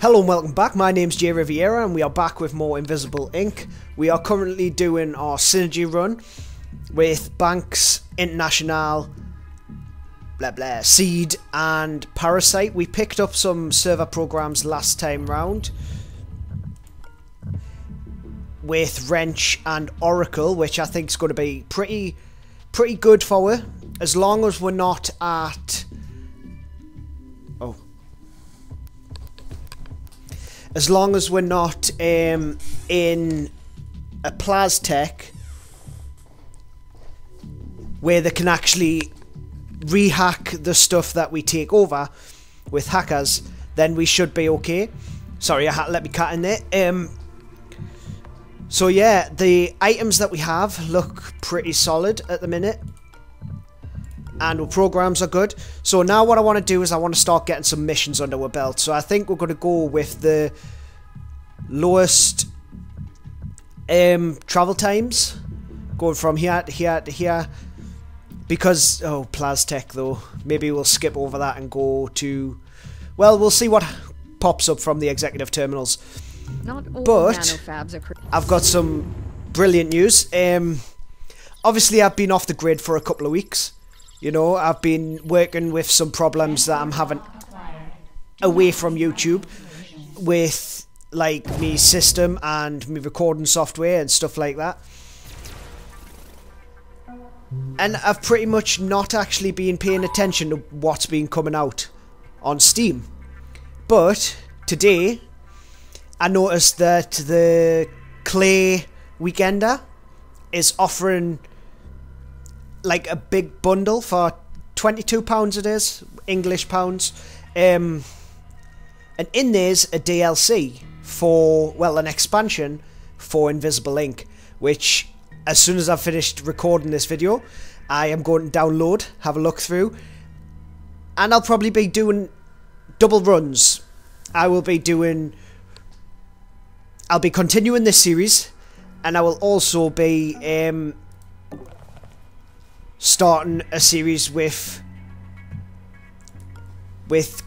Hello and welcome back, my name's Jay Riviera and we are back with more Invisible Inc. We are currently doing our synergy run with Banks International, Seed and Parasite. We picked up some server programs last time round with Wrench and Oracle, which I think is going to be pretty good for us, as long as we're not at... As long as we're not in a Plaztech where they can actually rehack the stuff that we take over with hackers, then we should be okay. Sorry, I had to let me cat in there. So yeah, the items that we have look pretty solid at the minute. And our programs are good. So now what I want to do is I want to start getting some missions under our belt. So I think we're going to go with the lowest travel times, going from here to here to here, because Plaztech though, maybe we'll skip over that and go to, well, we'll see what pops up from the executive terminals. Not all, but nanofabs are, I've got some brilliant news. Obviously I've been off the grid for a couple of weeks. You know, I've been working with some problems that I'm having away from YouTube with, like, my system and my recording software and stuff like that. And I've pretty much not actually been paying attention to what's been coming out on Steam. But today, I noticed that the Clay Weekender is offering... like a big bundle for £22 it is, English pounds, and in there's a DLC for, well, an expansion for Invisible Inc, which as soon as I've finished recording this video I am going to download, have a look through, and I'll probably be doing double runs. I will be doing, I'll be continuing this series, and I will also be starting a series with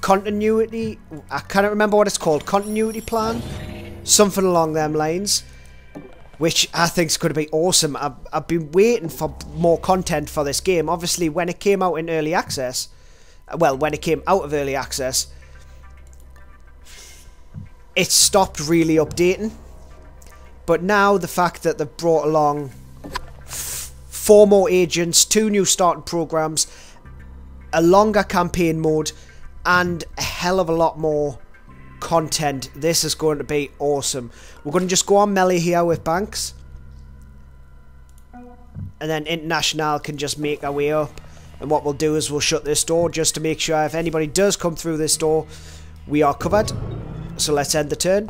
continuity, I can't remember what it's called, continuity plan, something along them lines, which I think is going to be awesome. I've been waiting for more content for this game. Obviously when it came out in early access, well, when it came out of early access, it stopped really updating, but now the fact that they've brought along 4 more agents, 2 new starting programs, a longer campaign mode, and a hell of a lot more content. This is going to be awesome. We're going to just go on melee here with Banks. And then International can just make our way up. And what we'll do is we'll shut this door just to make sure if anybody does come through this door, we are covered. So let's end the turn.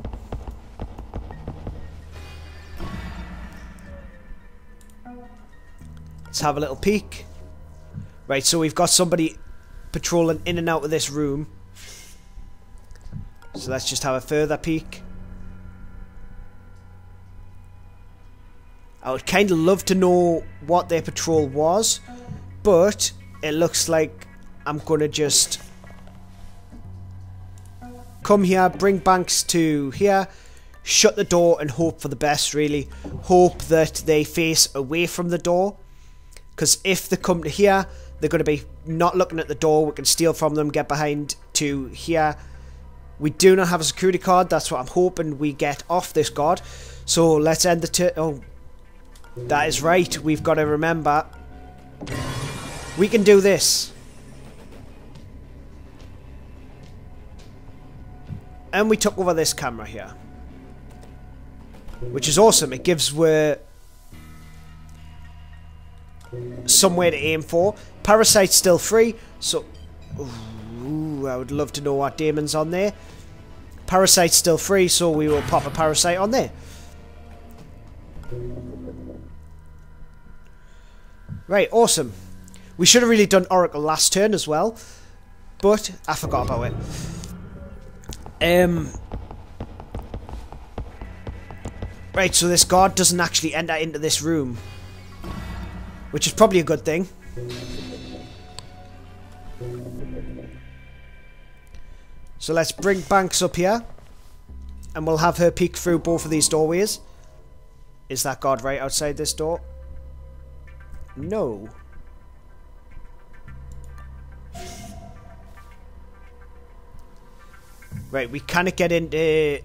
Let's have a little peek. Right, so we've got somebody patrolling in and out of this room. So let's just have a further peek. I would kind of love to know what their patrol was, but it looks like I'm going to just come here, bring Banks to here, shut the door and hope for the best, really. Hope that they face away from the door. Because if they come to here, they're going to be not looking at the door. We can steal from them, get behind to here. We do not have a security card. That's what I'm hoping we get off this guard. So let's end the turn. Oh, that is right. We've got to remember. We can do this. And we took over this camera here. Which is awesome. It gives we're... somewhere to aim for. Parasite's still free, so... Ooh, I would love to know what damon's on there. Parasite's still free, so we will pop a Parasite on there. Right, awesome. We should have really done Oracle last turn as well, but I forgot about it. Right, so this guard doesn't actually enter into this room. Which is probably a good thing. So let's bring Banks up here. And we'll have her peek through both of these doorways. Is that guard right outside this door? No. Right, we cannot get in to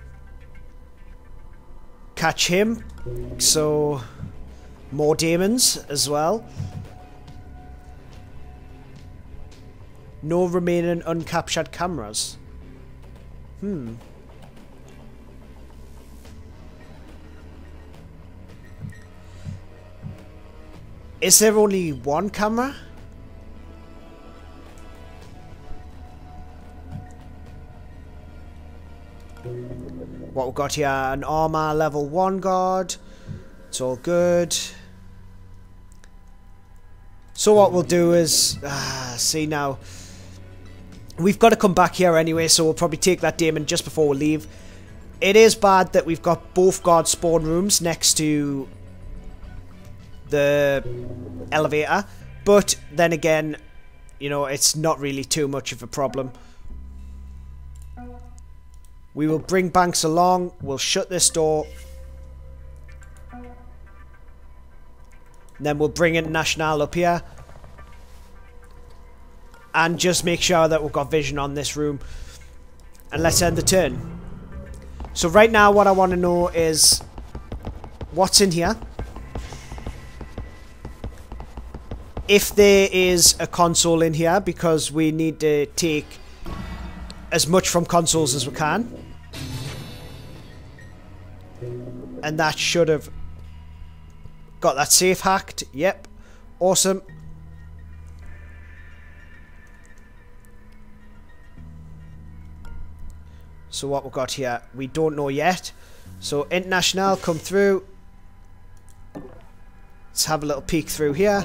catch him. So, more demons as well. No remaining uncaptured cameras. Hmm. Is there only one camera? What we've got here, an armor level 1 guard. It's all good. So what we'll do is... see now. We've got to come back here anyway, so we'll probably take that demon just before we leave. It is bad that we've got both guard spawn rooms next to the elevator, but then again, you know, it's not really too much of a problem. We will bring Banks along, we'll shut this door, then we'll bring International up here and just make sure that we've got vision on this room, and let's end the turn. So right now what I want to know is what's in here. If there is a console in here, because we need to take as much from consoles as we can. And that should have got that safe hacked. Yep. Awesome. So what we've got here, we don't know yet. So International, come through. Let's have a little peek through here.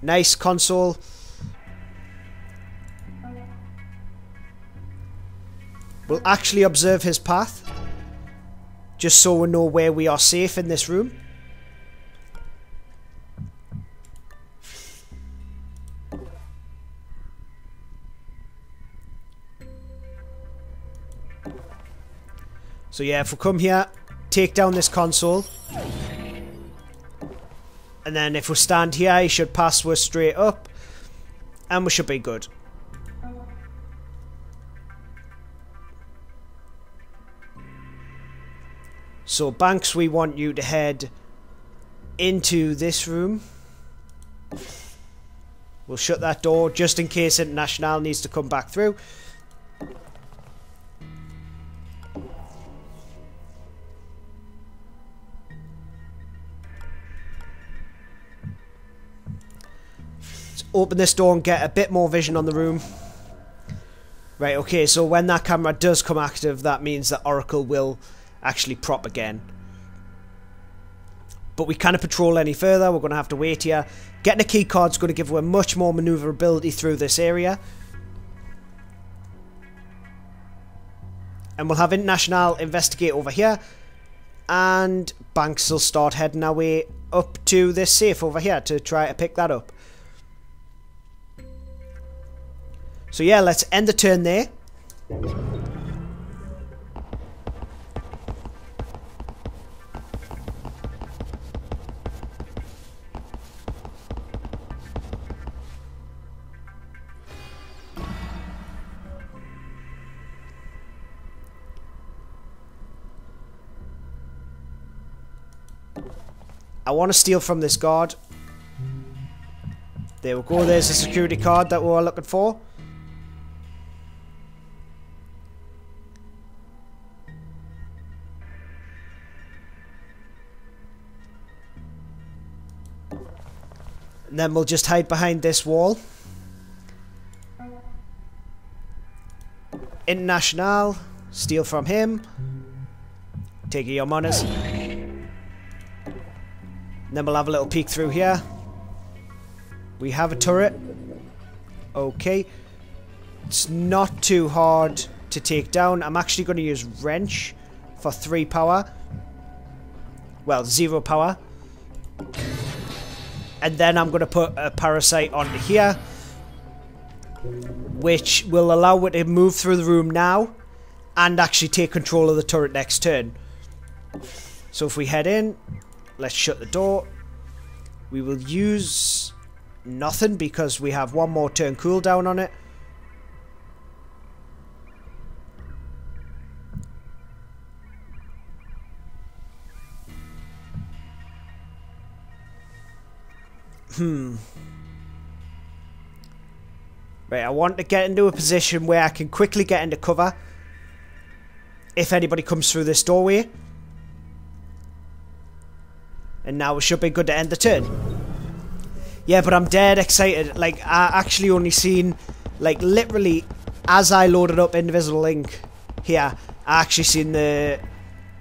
Nice console. We'll actually observe his path. Just so we know where we are safe in this room. So yeah, if we come here, take down this console. And then if we stand here, he should pass us straight up. And we should be good. So Banks, we want you to head into this room. We'll shut that door just in case International needs to come back through. Open this door and get a bit more vision on the room. Right, okay, so when that camera does come active, that means that Oracle will actually prop again. But we can't patrol any further, we're going to have to wait here. Getting a key card's going to give away much more maneuverability through this area. And we'll have International investigate over here. And Banks will start heading our way up to this safe over here to try to pick that up. So yeah, let's end the turn there. I want to steal from this guard. There we go, there's the security card that we were looking for. And then we'll just hide behind this wall. International, steal from him. Take your monies. Then we'll have a little peek through here. We have a turret. Okay. It's not too hard to take down. I'm actually going to use Wrench for 3 power. well, 0 power. And then I'm going to put a parasite onto here, which will allow it to move through the room now and actually take control of the turret next turn. So if we head in, let's shut the door. We will use nothing because we have one more turn cooldown on it. Right, I want to get into a position where I can quickly get into cover if anybody comes through this doorway. And now it should be good to end the turn. Yeah, but I'm dead excited. Like, I actually only seen, like, literally, as I loaded up Invisible Inc here, I actually seen the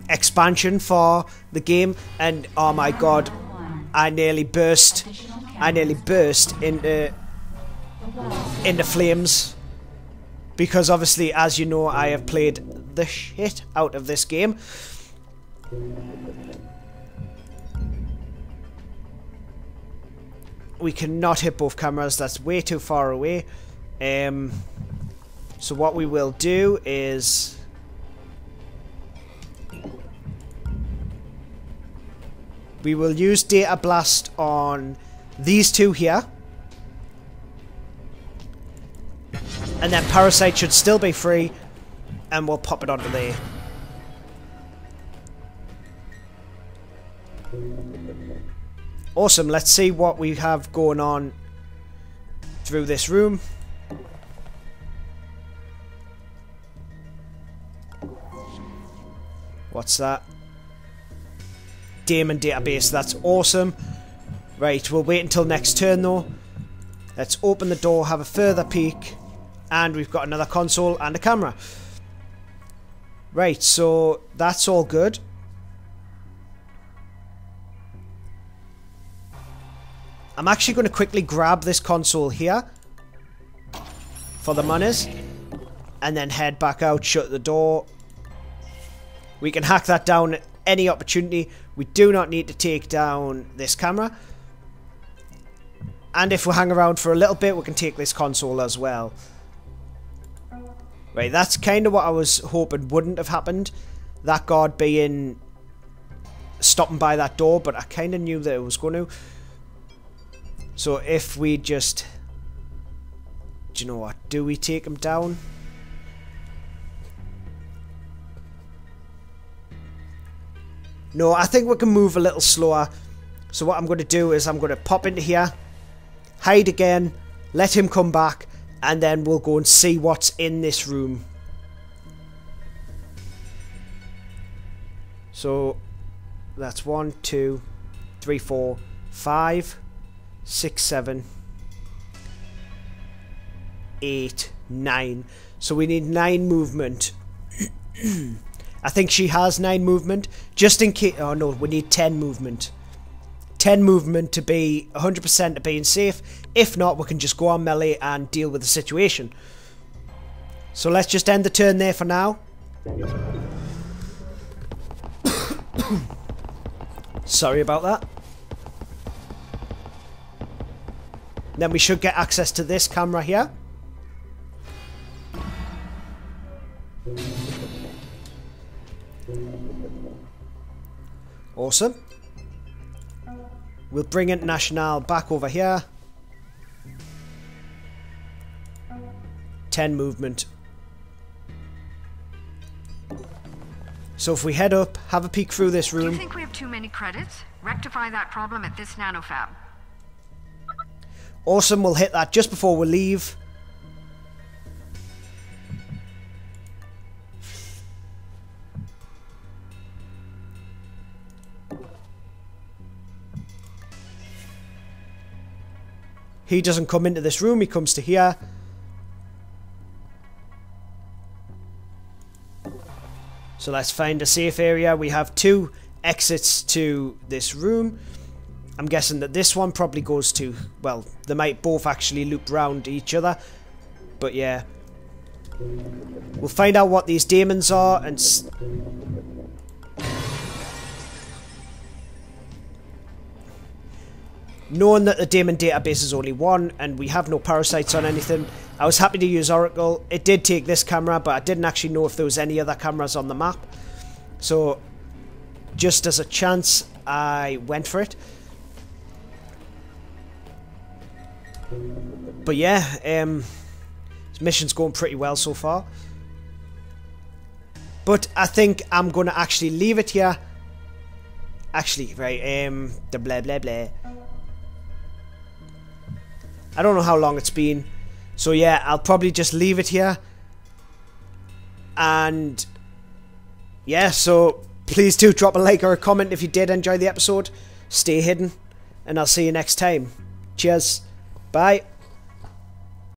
expansion for the game, and oh my god, I nearly burst into flames. Because obviously, as you know, I have played the shit out of this game. We cannot hit both cameras, that's way too far away. So what we will do is... we will use Data Blast on these two here. And then Parasite should still be free. And we'll pop it onto there. Awesome, let's see what we have going on through this room. What's that? Daemon database, that's awesome. Right, we'll wait until next turn though. Let's open the door, have a further peek, and we've got another console and a camera. Right, so that's all good. I'm actually going to quickly grab this console here for the monies and then head back out, shut the door. We can hack that down at any opportunity. We do not need to take down this camera. And if we hang around for a little bit, we can take this console as well. Right, that's kind of what I was hoping wouldn't have happened. That guard being... stopping by that door, but I kind of knew that it was going to. So if we just... do you know what? Do we take him down? No, I think we can move a little slower. So what I'm going to do is I'm going to pop into here, hide again, let him come back, and then we'll go and see what's in this room. So that's 1, 2, 3, 4, 5, 6, 7, 8, 9. So we need 9 movement. I think she has 9 movement, just in case. Oh no, we need 10 movement. 10 movement to be 100% of being safe. If not, we can just go on melee and deal with the situation. So let's just end the turn there for now. Sorry about that. Then we should get access to this camera here. Awesome. We'll bring International back over here. 10 movement. So if we head up, have a peek through this room. Do you think we have too many credits? Rectify that problem at this nanofab. Awesome, we'll hit that just before we leave. He doesn't come into this room, he comes to here. So let's find a safe area. We have 2 exits to this room. I'm guessing that this one probably goes to... well, they might both actually loop round each other. But yeah. We'll find out what these demons are and... Knowing that the daemon database is only one and we have no parasites on anything, I was happy to use Oracle. It did take this camera, but I didn't actually know if there was any other cameras on the map. So, just as a chance, I went for it. But yeah, this mission's going pretty well so far. But I think I'm going to actually leave it here. Actually, right, the blah blah blah. I don't know how long it's been. So yeah, I'll probably just leave it here. And yeah, so please do drop a like or a comment if you did enjoy the episode. Stay hidden, and I'll see you next time. Cheers. Bye.